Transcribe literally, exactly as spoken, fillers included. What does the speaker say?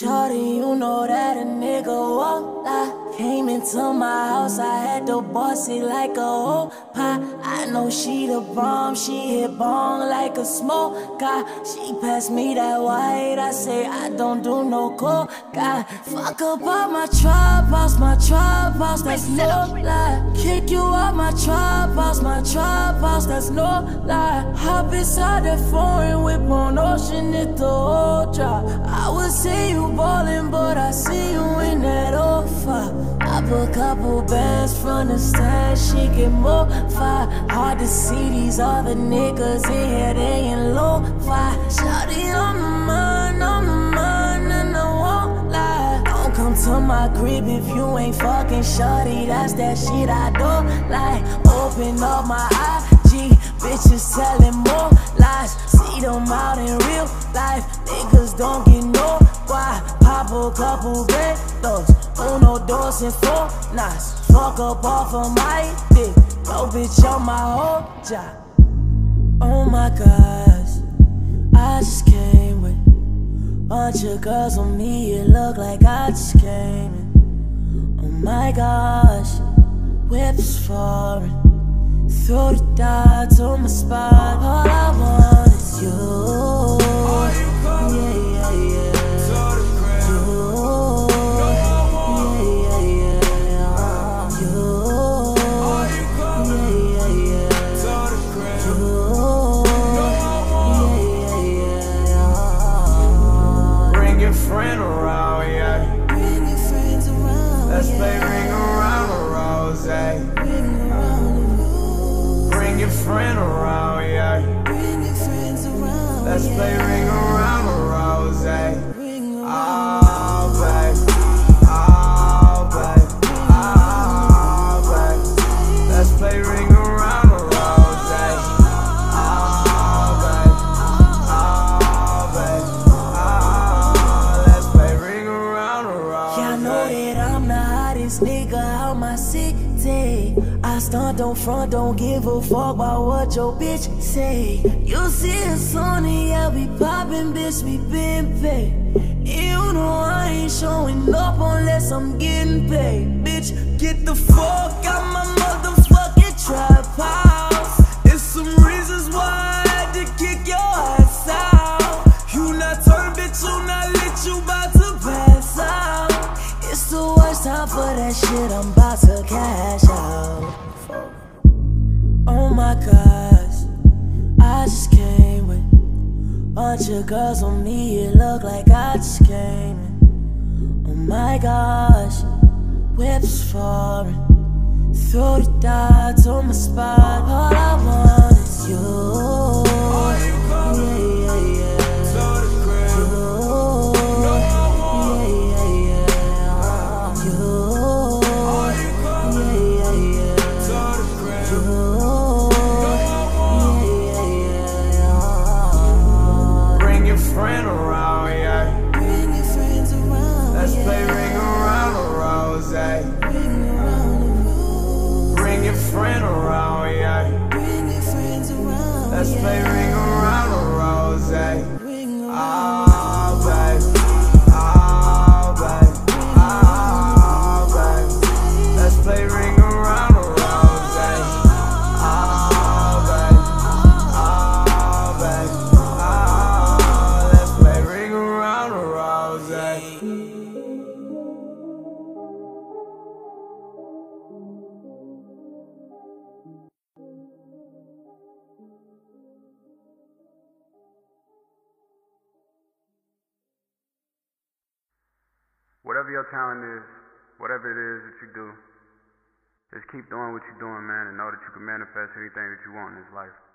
Shorty, you know that a nigga won't lie. Came into my house, I had to boss it like a whole pie. I know she the bomb, she hit bong like a smoker. She passed me that white, I say I don't do no coca. Fuck up all my trap house, my trap house, that's no lie. Kick you out my trap house, my trap house, that's no lie. Hop inside that foreign whip on ocean, hit the whole drop. I would see you ballin', but I see you in that offer. I put couple bands from the stand, she get more fire. Hard to see these other niggas in here, they ain't low fire. Shawty on my mind, on my mind, and I won't lie. Don't come to my crib if you ain't fucking shawty, that's that shit I don't like. Open up my I G, bitches telling more lies. See them out in real life, niggas don't get no why. Pop a couple bandos, uno, dos, and four knots. Fuck up off of my dick, bro, bitch, on my whole job. Oh my gosh, I just came with bunch of girls on me, it look like I just came in. Oh my gosh, whips foreign, throw the die to my spot. All I want is you. Don't front, don't give a fuck about what your bitch say. You see us on it, yeah, we poppin', bitch, we been paid. You know I ain't showing up unless I'm getting paid. Bitch, get the fuck out my motherfucking trap house. There's some reasons why I had to kick your ass out. You not turn, bitch, you not lit, you bout to pass out. It's the worst time for that shit, I'm bout to cash out. Oh my gosh, I just came with bunch of girls on me, it look like I just came in. Oh my gosh, whips foreign, throw the die to my spot. All I want is you. Whatever your talent is, whatever it is that you do, just keep doing what you're doing, man, and know that you can manifest anything that you want in this life.